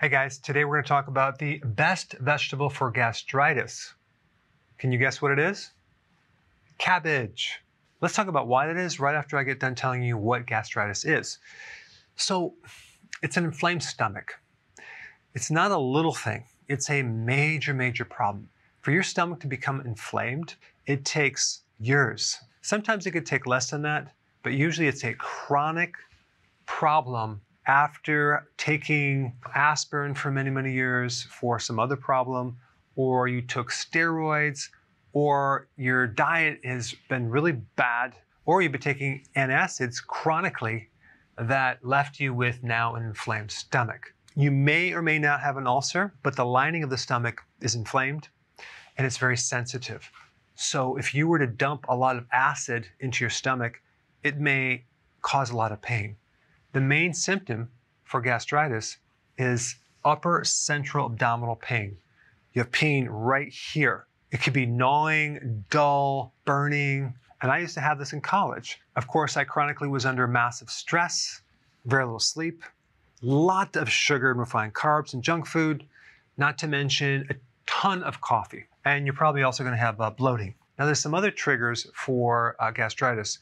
Hey guys, today we're going to talk about the best vegetable for gastritis. Can you guess what it is? Cabbage. Let's talk about why that is right after I get done telling you what gastritis is. So it's an inflamed stomach. It's not a little thing. It's a major, major problem. For your stomach to become inflamed, it takes years. Sometimes it could take less than that, but usually it's a chronic problem after taking aspirin for many, many years for some other problem, or you took steroids, or your diet has been really bad, or you've been taking NSAIDs chronically that left you with now an inflamed stomach. You may or may not have an ulcer, but the lining of the stomach is inflamed and it's very sensitive. So if you were to dump a lot of acid into your stomach, it may cause a lot of pain. The main symptom for gastritis is upper central abdominal pain. You have pain right here. It could be gnawing, dull, burning. And I used to have this in college. Of course, I chronically was under massive stress, very little sleep, lot of sugar and refined carbs and junk food, not to mention a ton of coffee. And you're probably also going to have bloating. Now, there's some other triggers for gastritis.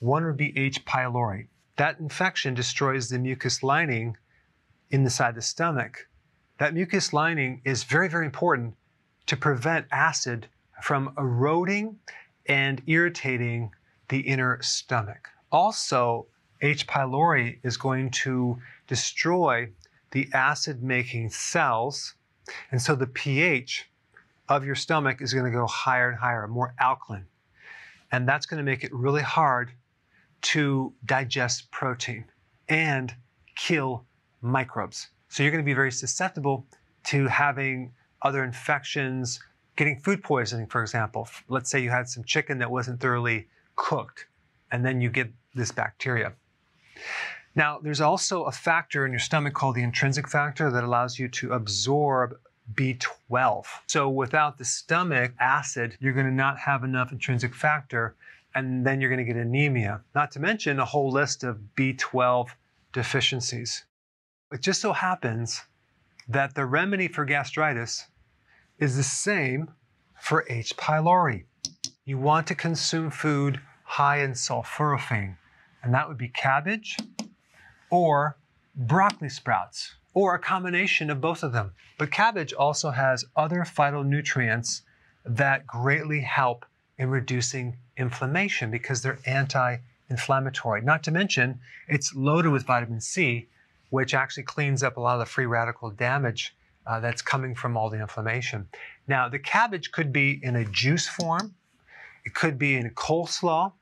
One would be H. pylori. That infection destroys the mucus lining inside the stomach. That mucus lining is very, very important to prevent acid from eroding and irritating the inner stomach. Also, H. pylori is going to destroy the acid-making cells, and so the pH of your stomach is going to go higher and higher, more alkaline. And that's going to make it really hard to digest protein and kill microbes. So you're going to be very susceptible to having other infections, getting food poisoning, for example. Let's say you had some chicken that wasn't thoroughly cooked, and then you get this bacteria. Now, there's also a factor in your stomach called the intrinsic factor that allows you to absorb B12. So without the stomach acid, you're going to not have enough intrinsic factor, and then you're going to get anemia, not to mention a whole list of B12 deficiencies. It just so happens that the remedy for gastritis is the same for H. pylori. You want to consume food high in sulforaphane, and that would be cabbage or broccoli sprouts, or a combination of both of them. But cabbage also has other phytonutrients that greatly help in reducing inflammation because they're anti-inflammatory. Not to mention, it's loaded with vitamin C, which actually cleans up a lot of the free radical damage that's coming from all the inflammation. Now, the cabbage could be in a juice form. It could be in coleslaw.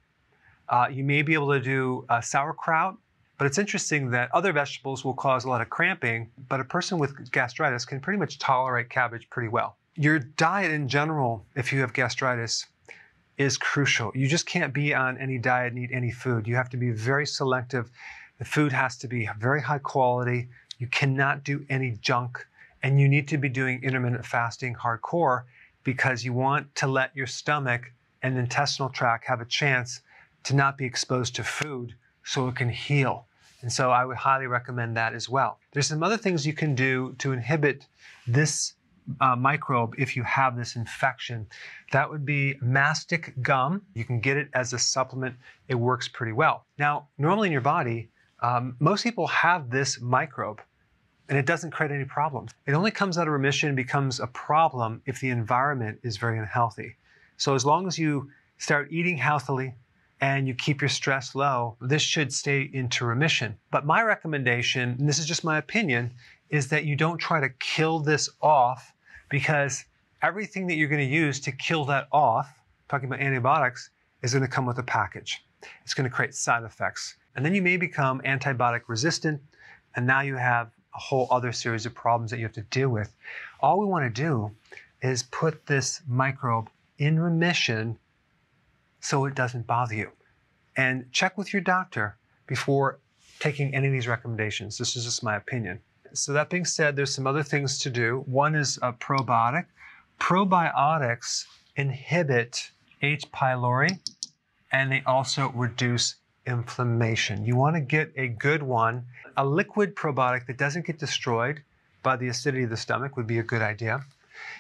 You may be able to do sauerkraut. But it's interesting that other vegetables will cause a lot of cramping, but a person with gastritis can pretty much tolerate cabbage pretty well. Your diet in general, if you have gastritis, is crucial. You just can't be on any diet and eat any food. You have to be very selective. The food has to be very high quality. You cannot do any junk, and you need to be doing intermittent fasting hardcore because you want to let your stomach and intestinal tract have a chance to not be exposed to food so it can heal. And so I would highly recommend that as well. There's some other things you can do to inhibit this microbe if you have this infection. That would be mastic gum. You can get it as a supplement. It works pretty well. Now, normally in your body, most people have this microbe and it doesn't create any problems. It only comes out of remission and becomes a problem if the environment is very unhealthy. So as long as you start eating healthily, and you keep your stress low, this should stay into remission. But my recommendation, and this is just my opinion, is that you don't try to kill this off because everything that you're going to use to kill that off, talking about antibiotics, is going to come with a package. It's going to create side effects. And then you may become antibiotic resistant, and now you have a whole other series of problems that you have to deal with. All we want to do is put this microbe in remission so it doesn't bother you. And check with your doctor before taking any of these recommendations. This is just my opinion. So that being said, there's some other things to do. One is a probiotic. Probiotics inhibit H. pylori, and they also reduce inflammation. You want to get a good one, a liquid probiotic that doesn't get destroyed, by the acidity of the stomach would be a good idea.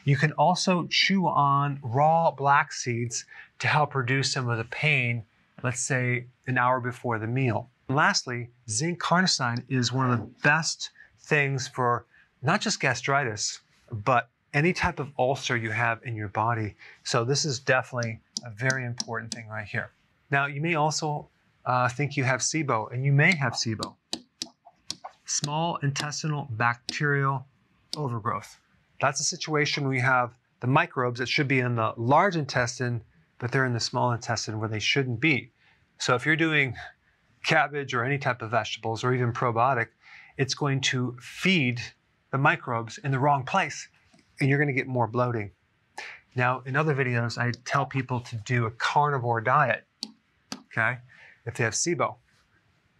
You can also chew on raw black seeds to help reduce some of the pain, let's say an hour before the meal. And lastly, zinc carnosine is one of the best things for not just gastritis, but any type of ulcer you have in your body. So this is definitely a very important thing right here. Now, you may also think you have SIBO, and you may have SIBO. Small intestinal bacterial overgrowth. That's a situation where you have the microbes that should be in the large intestine, but they're in the small intestine where they shouldn't be. So if you're doing cabbage or any type of vegetables or even probiotic, it's going to feed the microbes in the wrong place, and you're going to get more bloating. Now, in other videos, I tell people to do a carnivore diet, okay, if they have SIBO.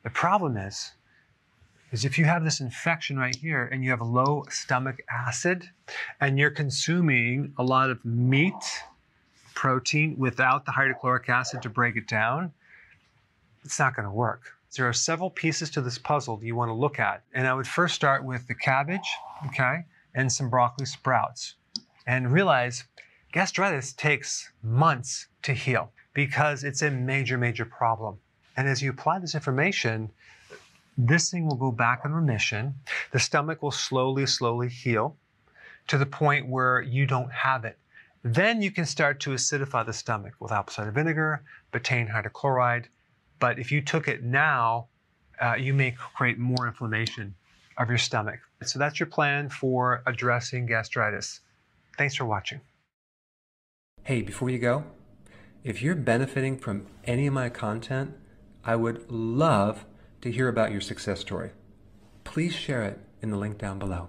The problem is if you have this infection right here and you have a low stomach acid and you're consuming a lot of meat, protein, without the hydrochloric acid to break it down, it's not going to work. There are several pieces to this puzzle you want to look at. And I would first start with the cabbage, okay, and some broccoli sprouts. And realize gastritis takes months to heal because it's a major, major problem. And as you apply this information, this thing will go back in remission. The stomach will slowly, slowly heal to the point where you don't have it. Then you can start to acidify the stomach with apple cider vinegar, betaine hydrochloride. But if you took it now, you may create more inflammation of your stomach. So that's your plan for addressing gastritis. Thanks for watching. Hey, before you go, if you're benefiting from any of my content, I would love to hear about your success story. Please share it in the link down below.